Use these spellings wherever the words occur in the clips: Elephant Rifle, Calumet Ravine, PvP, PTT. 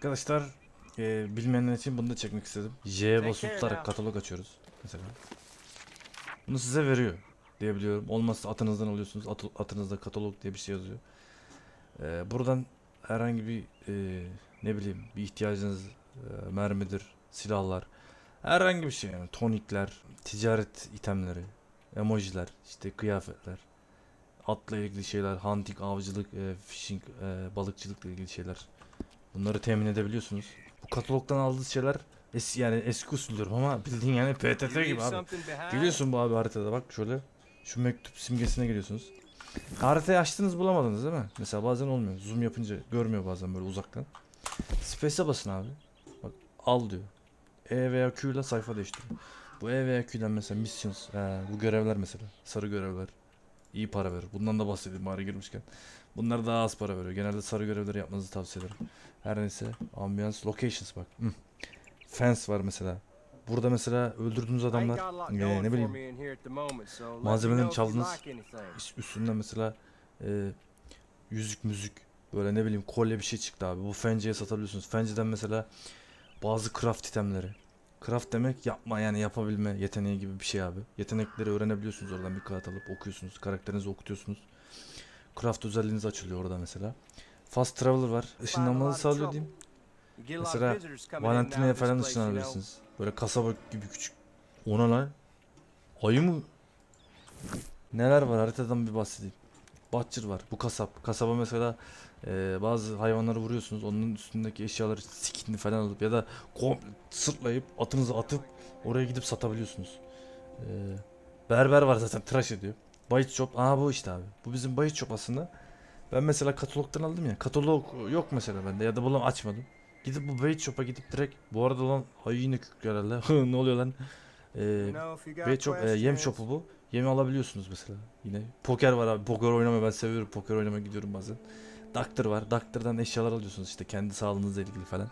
Arkadaşlar bilmeyenler için bunu da çekmek istedim. J'ye basıp tutarak katalog açıyoruz. Mesela. Bunu size veriyor diye biliyorum. Olmazsa atınızdan alıyorsunuz. Atınızda katalog diye bir şey yazıyor. Buradan herhangi bir ne bileyim bir ihtiyacınız mermidir, silahlar, herhangi bir şey yani tonikler, ticaret itemleri, emojiler, işte kıyafetler, atla ilgili şeyler, hunting, avcılık, fishing, balıkçılıkla ilgili şeyler. Bunları temin edebiliyorsunuz. Bu katalogdan aldığınız şeyler yani eski usuldür ama bildiğin yani PTT gibi abi. Geliyorsun bu abi haritada bak şöyle şu mektup simgesine geliyorsunuz. Haritayı açtınız bulamadınız değil mi? Mesela bazen olmuyor. Zoom yapınca görmüyor bazen böyle uzaktan. Space'e basın abi. Bak al diyor. E veya Q ile sayfa değiştiriyor. Bu E veya Q'den mesela missions, bu görevler mesela sarı görevler iyi para verir. Bundan da bahsedeyim bari girmişken. Bunlar daha az para veriyor. Genelde sarı görevleri yapmanızı tavsiye ederim. Her neyse ambience locations bak. Fence var mesela. Burada mesela öldürdüğünüz adamlar ne bileyim malzemelerini çaldınız. Üstünden mesela yüzük müzik böyle ne bileyim kolye bir şey çıktı abi. Bu fence'ye satabiliyorsunuz. Fence'den mesela bazı craft itemleri. Craft demek yapma yani yapabilme yeteneği gibi bir şey abi. Yetenekleri öğrenebiliyorsunuz oradan bir kağıt alıp okuyorsunuz. Karakterinizi okutuyorsunuz. Craft özelliğiniz açılıyor orada mesela. Fast traveler var. Işınlanmanızı sağlıyor diyeyim. Mesela Valentina'ya falan ışınlanabilirsiniz. Böyle kasaba gibi küçük. Ona lan. Ayı mı? Neler var haritadan bir bahsedeyim. Bahçır var. Bu kasap. Kasaba mesela bazı hayvanları vuruyorsunuz. Onun üstündeki eşyaları skinli falan alıp ya da sırtlayıp atınızı atıp oraya gidip satabiliyorsunuz. Berber var zaten tıraş ediyor. Bait shop. Aa bu işte abi. Bu bizim bait shop aslında. Ben mesela katalogdan aldım ya. Katalog yok mesela bende ya da bulam açmadım. Gidip bu bait shop'a gidip direkt bu arada lan ayı yine kükrüyor herhalde. Ne oluyor lan? Bait shop, yem shop'u bu. Yemi alabiliyorsunuz mesela. Yine poker var abi. Poker oynamayı ben seviyorum. Poker oynamaya gidiyorum bazen. Doctor var. Doctor'dan eşyalar alıyorsunuz işte kendi sağlığınızla ilgili falan.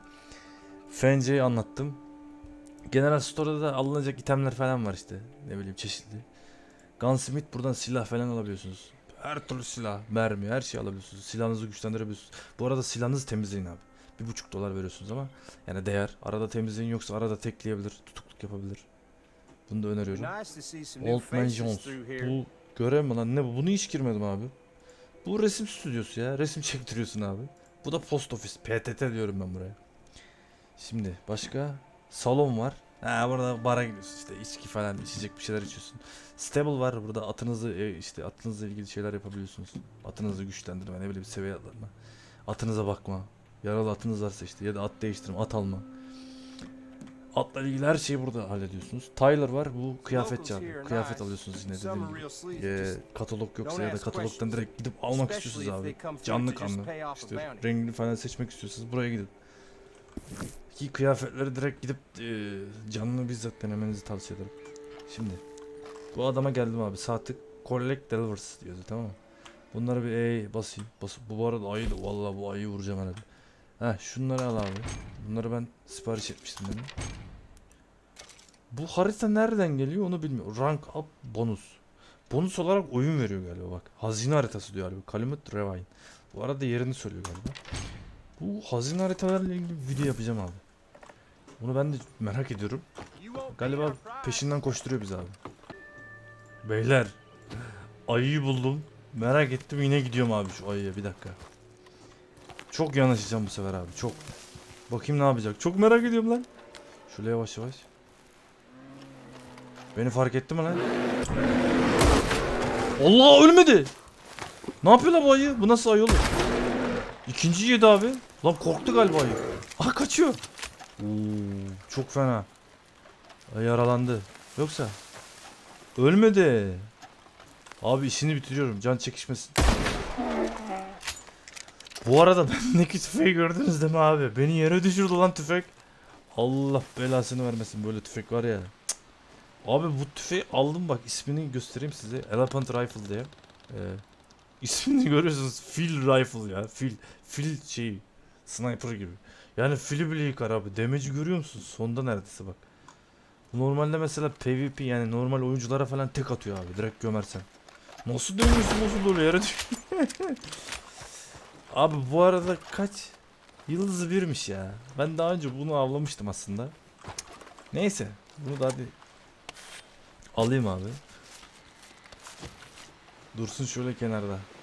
Fence'yi anlattım. General Store'da da alınacak itemler falan var işte. Ne bileyim çeşitli. Gunsmith buradan silah falan alabiliyorsunuz. Her türlü silah, mermi, her şey alabiliyorsunuz. Silahınızı güçlendirebiliyorsunuz. Bu arada silahınızı temizleyin abi. $1,5 veriyorsunuz ama yani değer. Arada temizleyin yoksa arada tekleyebilir, tutukluk yapabilir. Bunu da öneriyorum. Old Man Jones. Bu görev mi lan? Ne bu? Bunu hiç girmedim abi. Bu resim stüdyosu ya. Resim çektiriyorsun abi. Bu da post office. PTT diyorum ben buraya. Şimdi başka salon var. Ha burada bara gidiyorsun işte içki falan içecek bir şeyler içiyorsun. Stable var burada atınızı işte atınızla ilgili şeyler yapabiliyorsunuz. Atınızı güçlendirme ne bileyim seviye atlatma. Atınıza bakma. Yaralı atınız varsa işte ya da at değiştirme at alma. Atla ilgili her şeyi burada hallediyorsunuz. Tyler var bu kıyafetçi abi. Kıyafet alıyorsunuz yine dediğim gibi. Katalog yoksa ya da katalogdan direkt gidip almak istiyorsunuz abi. Canlı kanlı. İşte rengini falan seçmek istiyorsanız buraya gidin. Ki kıyafetleri direkt gidip canlı bizzat denemenizi tavsiye ederim. Şimdi bu adama geldim abi. Sağ tık collect delivers diyordu tamam mı? Bunları bir basayım. Bu arada ayı da vallahi bu ayıyı vuracağım herhalde. Heh şunları al abi. Bunları ben sipariş etmiştim dedim. Bu harita nereden geliyor onu bilmiyorum. Rank up bonus. Bonus olarak oyun veriyor galiba bak. Hazine haritası diyor galiba. Calumet Ravine. Bu arada yerini söylüyor galiba. Bu hazine haritalarla ilgili bir video yapacağım abi. Bunu ben de merak ediyorum. Galiba peşinden koşturuyor bizi abi. Beyler. Ayıyı buldum. Merak ettim yine gidiyorum abi şu ayıya bir dakika. Çok yanaşacağım bu sefer abi çok. Bakayım ne yapacak çok merak ediyorum lan. Şöyle yavaş yavaş. Beni fark etti mi lan? Allah ölmedi. Ne yapıyor lan bu ayı? Bu nasıl ayı oğlum? İkinci yedi abi. Lan korktu galiba ayı. Ah kaçıyor. Çok fena. Ayı yaralandı. Yoksa. Ölmedi. Abi işini bitiriyorum. Can çekişmesin. Bu arada bendeki tüfeği gördünüz değil mi abi? Beni yere düşürdü lan tüfek. Allah belasını vermesin böyle tüfek var ya. Cık. Abi bu tüfeği aldım bak ismini göstereyim size. Elephant Rifle diye. İsmini görüyorsunuz. Fil Rifle ya. Fil şeyi. Sniper gibi. Yani fili bile yıkar abi. Damage'i görüyor musunuz? Sonda neredeyse bak. Normalde mesela PvP yani normal oyunculara falan tek atıyor abi. Direkt gömersen. Nasıl dönüyorsun? Nasıl böyle yere düşüyor? Abi bu arada kaç Yıldızı birmiş ya. Ben daha önce bunu avlamıştım aslında. Neyse. Bunu da hadi alayım abi. Dursun şöyle kenarda.